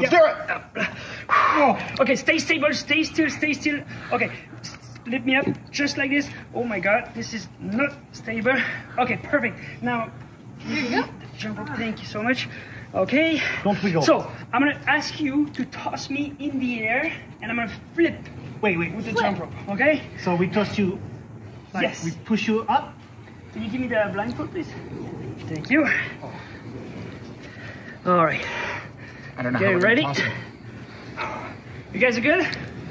Is there a... Okay, stay stable, stay still, stay still. Okay, lift me up just like this. Oh my God, this is not stable. Okay, perfect. Now, jump up, thank you so much. Okay, don't wiggle. So, I'm gonna ask you to toss me in the air, and I'm gonna flip. Wait, with the jump rope, okay? So we toss you, like, yes. We push you up. Can you give me the blindfold, please? Thank you. All right. I don't know how ready? You guys are good?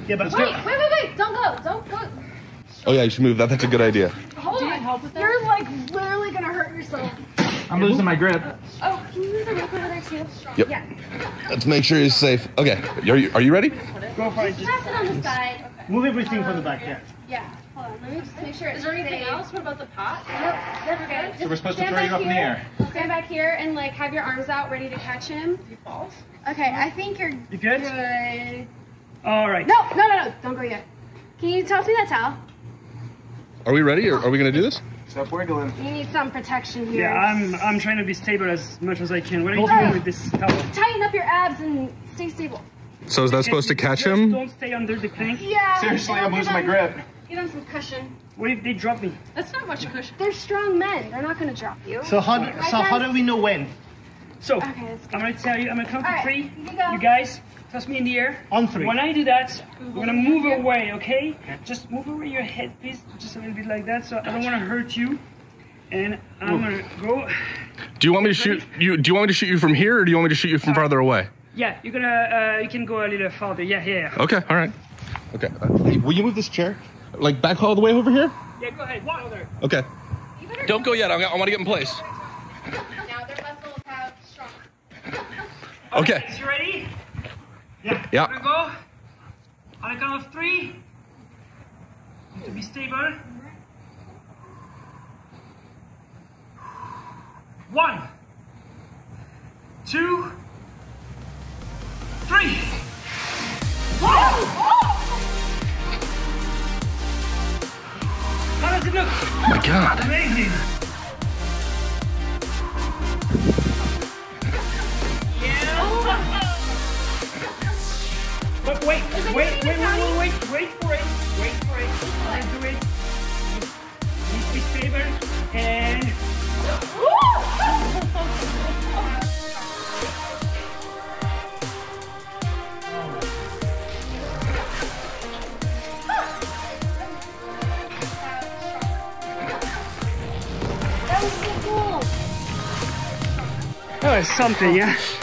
Yeah, but wait, don't go. Oh yeah, you should move that, that's a good idea. Hold on, help with that? You're like literally gonna hurt yourself. I'm losing my grip. Oh, can you use the rope over there too? Yep. Yeah. Let's make sure you're safe. Okay, are you ready? Go for it. Just pass it on the side. Okay. Move everything from the back, yeah. Hold on, let me just make sure it's Is there anything else? What about the pot? Nope, that's okay. So we're supposed to throw you up in the air. Stand back here and like have your arms out ready to catch him. He falls. Okay, I think you're good. All right. No, don't go yet. Can you toss me that towel? Are we ready, or are we gonna do this? Stop wiggling. You need some protection here. Yeah, I'm trying to be stable as much as I can. What are you doing with this towel? Tighten up your abs and stay stable. So is that supposed to catch him? Don't stay under the plank. Yeah. Seriously, I'm losing my grip. Get on some cushion. What if they drop me? That's not much cushion. They're strong men. They're not gonna drop you. So how do we know when? So I'm gonna tell you. I'm gonna count to three. You guys, toss me in the air. On three. When I do that, we're gonna move away, okay? Just move away your head, please. Just a little bit like that, so I don't wanna hurt you. And I'm gonna go. Do you want me to shoot you? Do you want me to shoot you from here, or do you want me to shoot you from farther away? Yeah, you're gonna. You can go a little farther. Yeah. Okay. All right. Okay. Will you move this chair, like back all the way over here? Yeah. Go ahead. Okay. Don't go yet. I want to get in place. Now their muscles have strong. Okay. You ready? Yeah. We're gonna go on a count of three. You need to be stable. One, two, three. How does it look? Oh my God. Amazing. But wait for it. Wait for it. Let's do it. Just be stable and that was so cool. That was something, yeah.